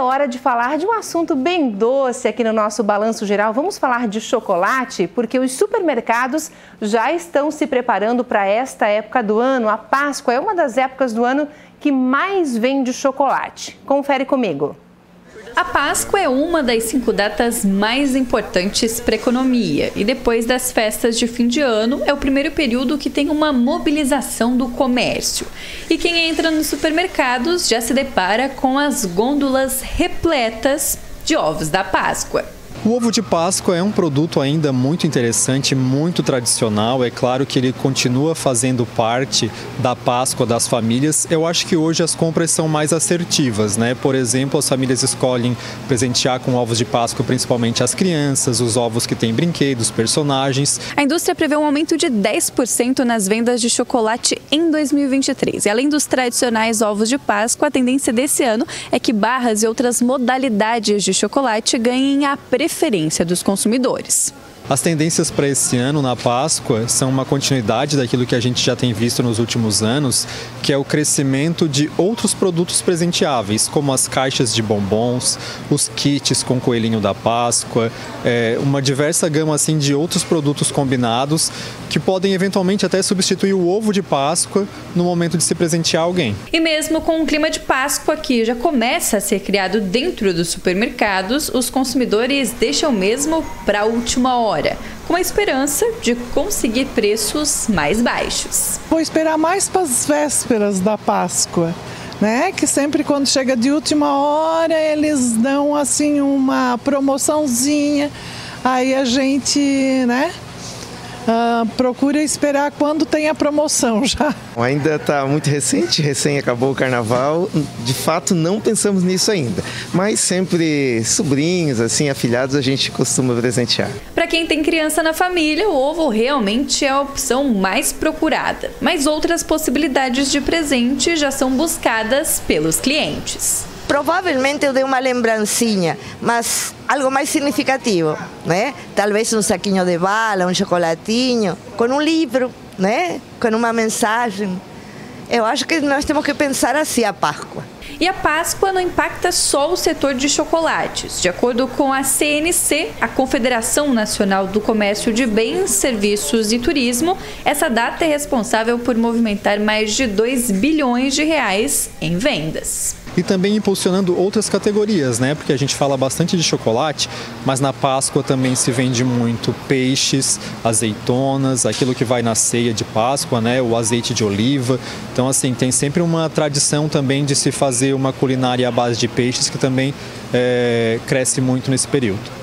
é hora de falar de um assunto bem doce aqui no nosso Balanço Geral. Vamos falar de chocolate, porque os supermercados já estão se preparando para esta época do ano. A Páscoa é uma das épocas do ano que mais vende chocolate. Confere comigo. A Páscoa é uma das 5 datas mais importantes para a economia e depois das festas de fim de ano é o primeiro período que tem uma mobilização do comércio. E quem entra nos supermercados já se depara com as gôndolas repletas de ovos da Páscoa. O ovo de Páscoa é um produto ainda muito interessante, muito tradicional. É claro que ele continua fazendo parte da Páscoa das famílias. Eu acho que hoje as compras são mais assertivas, né? Por exemplo, as famílias escolhem presentear com ovos de Páscoa, principalmente as crianças, os ovos que têm brinquedos, personagens. A indústria prevê um aumento de 10% nas vendas de chocolate em 2023. E além dos tradicionais ovos de Páscoa, a tendência desse ano é que barras e outras modalidades de chocolate ganhem a preferência dos consumidores. As tendências para esse ano na Páscoa são uma continuidade daquilo que a gente já tem visto nos últimos anos, que é o crescimento de outros produtos presenteáveis, como as caixas de bombons, os kits com coelhinho da Páscoa, uma diversa gama assim de outros produtos combinados que podem eventualmente até substituir o ovo de Páscoa no momento de se presentear alguém. E mesmo com o clima de Páscoa que já começa a ser criado dentro dos supermercados, os consumidores deixam mesmo para a última hora, com a esperança de conseguir preços mais baixos. Vou esperar mais para as vésperas da Páscoa, né? Que sempre quando chega de última hora eles dão assim uma promoçãozinha, aí a gente, né? Procura esperar quando tem a promoção já. Ainda está muito recente, recém acabou o carnaval, de fato não pensamos nisso ainda, mas sempre sobrinhos, assim, afilhados a gente costuma presentear. Para quem tem criança na família, o ovo realmente é a opção mais procurada, mas outras possibilidades de presente já são buscadas pelos clientes. Provavelmente eu dei uma lembrancinha, mas algo mais significativo, né? Talvez um saquinho de bala, um chocolatinho, com um livro, né? Com uma mensagem. Eu acho que nós temos que pensar assim a Páscoa. E a Páscoa não impacta só o setor de chocolates. De acordo com a CNC, a Confederação Nacional do Comércio de Bens, Serviços e Turismo, essa data é responsável por movimentar mais de R$ 2 bilhões em vendas. E também impulsionando outras categorias, né? Porque a gente fala bastante de chocolate, mas na Páscoa também se vende muito peixes, azeitonas, aquilo que vai na ceia de Páscoa, né? O azeite de oliva. Então, assim, tem sempre uma tradição também de se fazer uma culinária à base de peixes que também cresce muito nesse período.